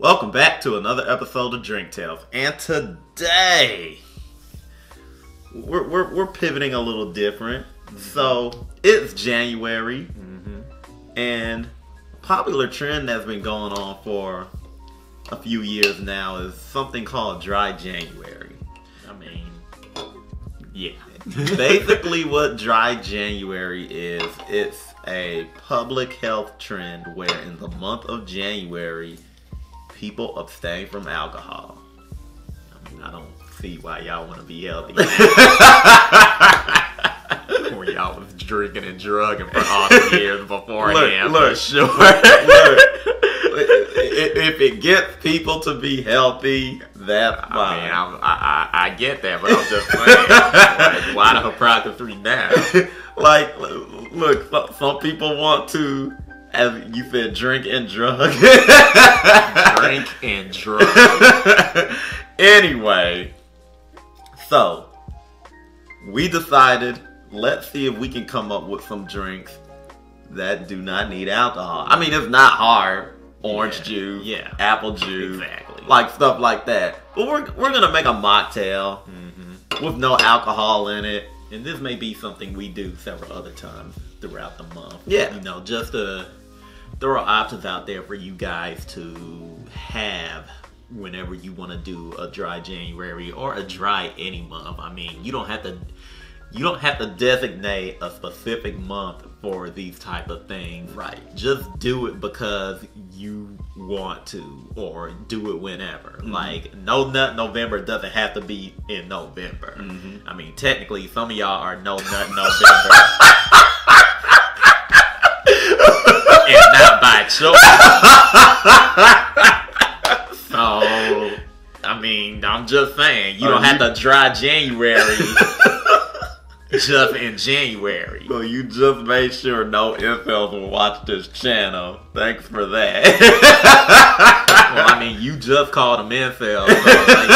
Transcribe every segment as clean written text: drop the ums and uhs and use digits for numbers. Welcome back to another episode of Drink Tales, and today we're pivoting a little different. So it's January, and popular trend that's been going on for a few years now is something called Dry January. I mean, yeah. Basically, what Dry January is, it's a public health trend where in the month of January, people abstain from alcohol. I mean, I don't see why y'all want to be healthy. When y'all was drinking and drugging for all the years beforehand. Look, sure. If it gets people to be healthy, that's fine. I mean, I get that, but I'm just saying, like, why the hypocrisy now? Like, look, some people want to, as you said, drink and drug. Drink and drug. Anyway, so we decided, let's see if we can come up with some drinks that do not need alcohol. I mean, it's not hard. Orange juice, apple juice, exactly, like stuff like that. But we're gonna make a mocktail with no alcohol in it, and this may be something we do several other times throughout the month. Yeah, you know, just to throw options out there for you guys to have whenever you want to do a Dry January or a dry any month. I mean, you don't have to designate a specific month for these type of things. Right. Just do it because you want to, or do it whenever. Like, No Nut November doesn't have to be in November. I mean, technically, some of y'all are No Nut November. And not by choice. So, I mean, I'm just saying, you don't have to Dry January. Just in January. So you just made sure no infels will watch this channel. Thanks for that. Well, I mean, you just called them infels. So, like,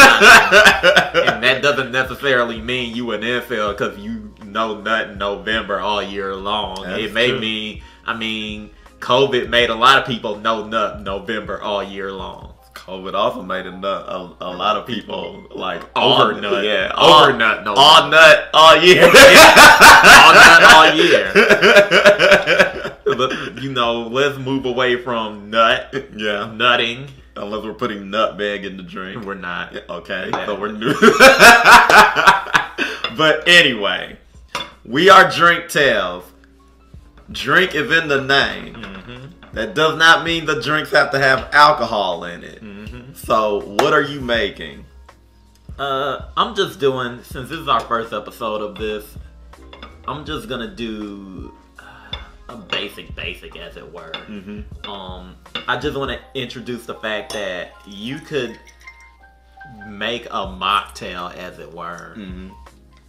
and that doesn't necessarily mean you an infel because you know nothing November all year long. That's it may true. Mean, I mean, COVID made a lot of people know nothing November all year long. COVID also made a lot of people like over nut. Yeah, over nut. No, all nut all year. All nut all year. But, you know, let's move away from nut. Yeah, nutting. Unless we're putting nutmeg in the drink, we're not. Okay, yeah. So we're new. But anyway, we are Drink Tales. Drink is in the name. That does not mean the drinks have to have alcohol in it. So, what are you making? I'm just doing, since this is our first episode of this, I'm just going to do a basic, as it were. I just want to introduce the fact that you could make a mocktail, as it were,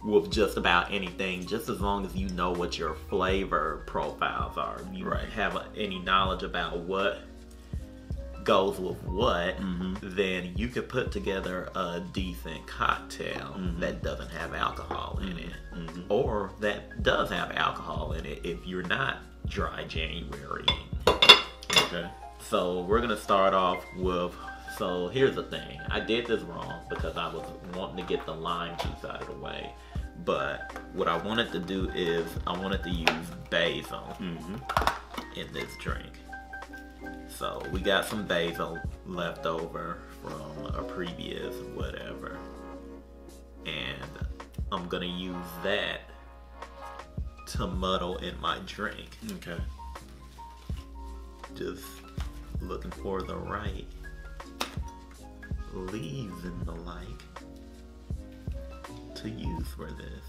with just about anything, just as long as you know what your flavor profiles are. You have any knowledge about what goes with what, then you could put together a decent cocktail that doesn't have alcohol in it, or that does have alcohol in it if you're not Dry January. Okay. So we're gonna start off with. So here's the thing. I did this wrong because I was wanting to get the lime juice out of the way. But what I wanted to do is I wanted to use basil in this drink. So we got some basil left over from a previous whatever. And I'm going to use that to muddle in my drink. Okay. Just looking for the right leaves and the like to use for this.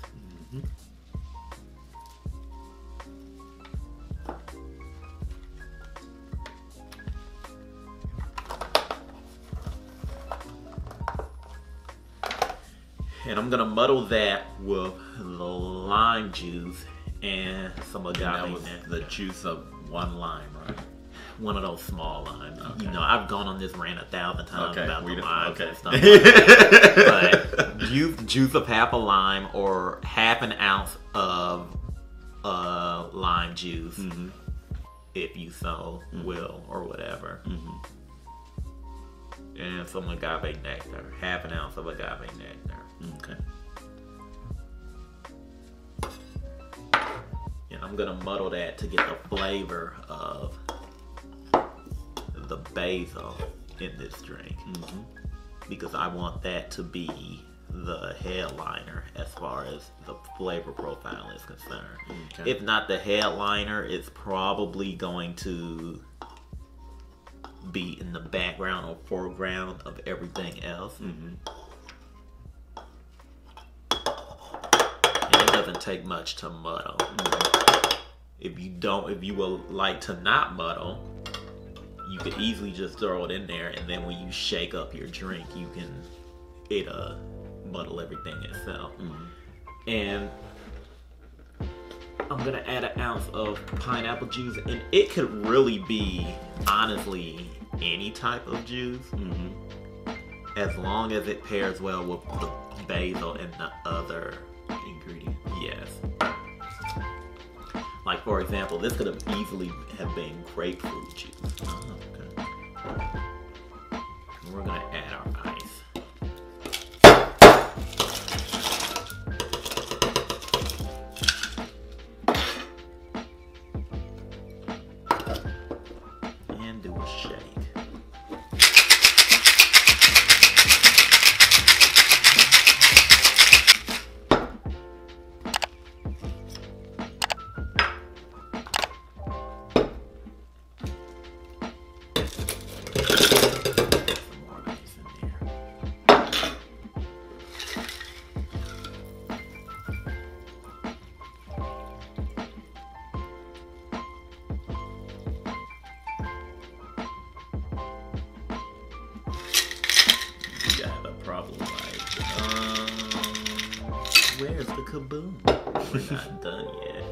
And I'm gonna muddle that with the lime juice and some agave. And that was the juice of one lime, right? One of those small limes. Okay. You know, I've gone on this rant 1,000 times about the limes and stuff like that. But juice of half a lime or half an ounce of lime juice, if you so will, or whatever. and some agave nectar, half an ounce of agave nectar. Okay. And I'm gonna muddle that to get the flavor of the basil in this drink. Mm-hmm. Because I want that to be the headliner as far as the flavor profile is concerned. Okay. If not the headliner, it's probably going to be in the background or foreground of everything else. Mm-hmm. And it doesn't take much to muddle. Mm-hmm. If you would like to not muddle, you could easily just throw it in there, and then when you shake up your drink, you can muddle everything itself. Mm-hmm. And I'm gonna add an ounce of pineapple juice, and it could really be, honestly, any type of juice, mm-hmm, as long as it pairs well with the basil and the other ingredient. Yes. Like, for example, this could have easily been grapefruit juice. Oh, okay. We're gonna add our ice. And do a shake. Probably like, where's the kaboom? We're not done yet,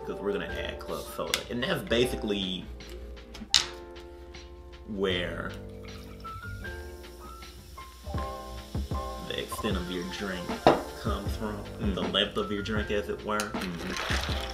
because we're gonna add club soda, and that's basically where the extent of your drink comes from, mm-hmm, the length of your drink, as it were. Mm-hmm.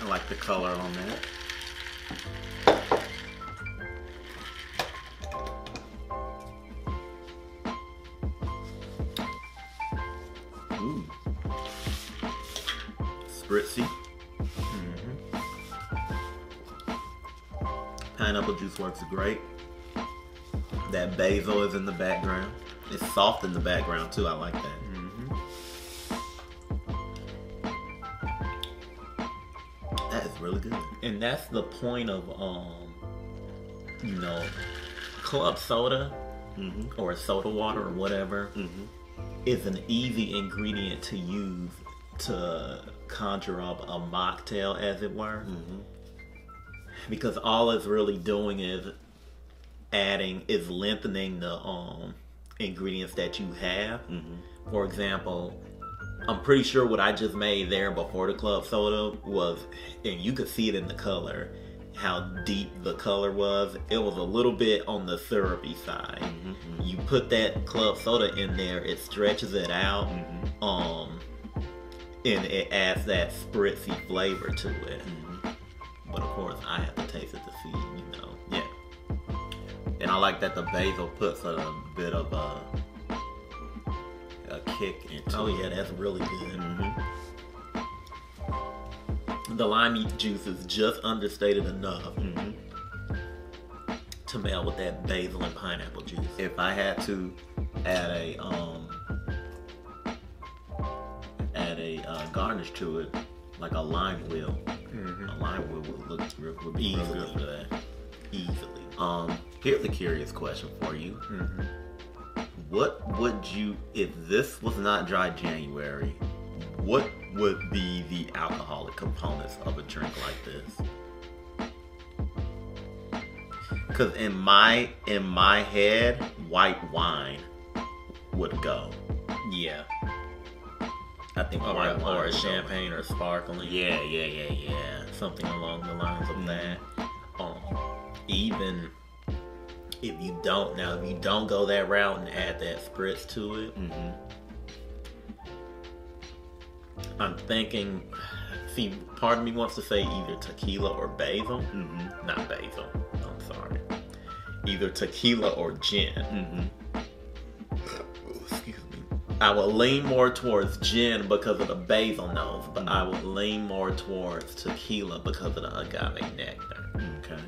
I like the color on that. Ooh. Spritzy. Mm-hmm. Pineapple juice works great. That basil is in the background. It's soft in the background too, I like that. Really good. And that's the point of you know, club soda, mm-hmm, or soda water or whatever, mm-hmm, is an easy ingredient to use to conjure up a mocktail, as it were, mm-hmm, because all it's really doing is lengthening the ingredients that you have. Mm-hmm. For example, I'm pretty sure what I just made there before the club soda was, and you could see it in the color, how deep the color was. It was a little bit on the syrupy side. Mm-hmm. You put that club soda in there, it stretches it out, mm-hmm, and it adds that spritzy flavor to it. Mm-hmm. But of course, I have to taste it to see, you know. Yeah. And I like that the basil puts a bit of a kick into. Oh yeah, that's really good. Mm-hmm. The lime juice is just understated enough, mm-hmm, to meld with that basil and pineapple juice. If I had to add a garnish to it, like a lime wheel, mm-hmm, a lime wheel would be real good for that. Easily. Here's a curious question for you. Mm-hmm. What would you, if this was not Dry January, what would be the alcoholic components of a drink like this? Because in my head, white wine would go. Yeah. I think or a champagne or sparkling. Yeah. Something along the lines of that. Even if you don't go that route and add that spritz to it, I'm thinking. See, part of me wants to say either tequila or basil. Not basil. I'm sorry. Either tequila or gin. Excuse me. I will lean more towards gin because of the basil nose, but I will lean more towards tequila because of the agave nectar. Okay.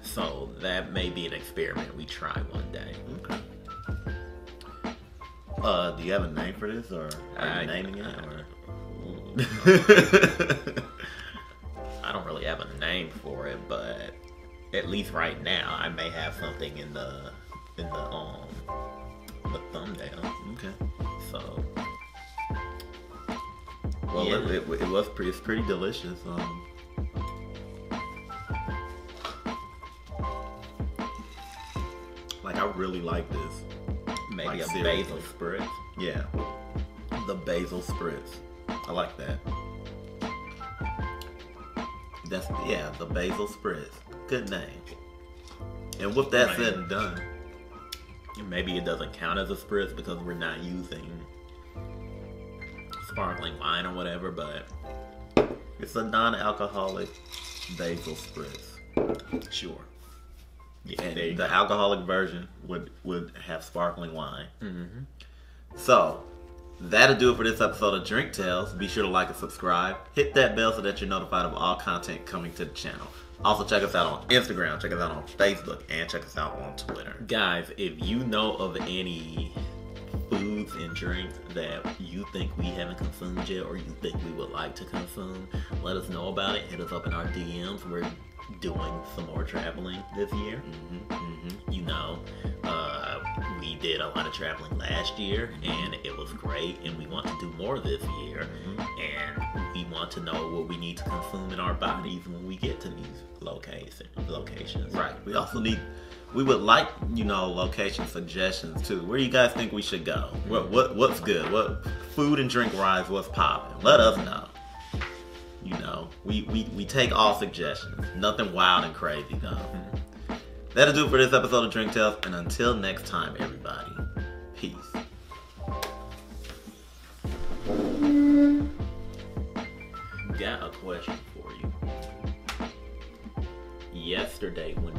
So that may be an experiment we try one day. Okay. Do you have a name for this, or are you naming it? Or? I don't really have a name for it, but at least right now I may have something in the thumbnail. Okay. So well, yeah. it was pretty. It's pretty delicious. Like I really like this. Maybe like a basil spritz. Yeah. The basil spritz. I like that. That's, yeah, the basil spritz. Good name. And with that said and done, maybe it doesn't count as a spritz because we're not using sparkling wine or whatever, but it's a non-alcoholic basil spritz. Sure. Yeah, and the alcoholic version would have sparkling wine. So, that'll do it for this episode of Drink Tales. Be sure to like and subscribe. Hit that bell so that you're notified of all content coming to the channel. Also, check us out on Instagram, check us out on Facebook, and check us out on Twitter. Guys, if you know of any foods and drinks that you think we haven't consumed yet or you think we would like to consume, let us know about it. Hit us up in our DMs. We're doing some more traveling this year. You know, we did a lot of traveling last year and it was great, and we want to do more this year, and we want to know what we need to consume in our bodies when we get to these locations. Right. We also need, we would like, you know, location suggestions too. Where do you guys think we should go? What's good? What food and drink wise, what's popping? Let us know. You know, we take all suggestions. Nothing wild and crazy though. That'll do it for this episode of Drink Tales, and until next time, everybody, peace. Got a question for you. Yesterday when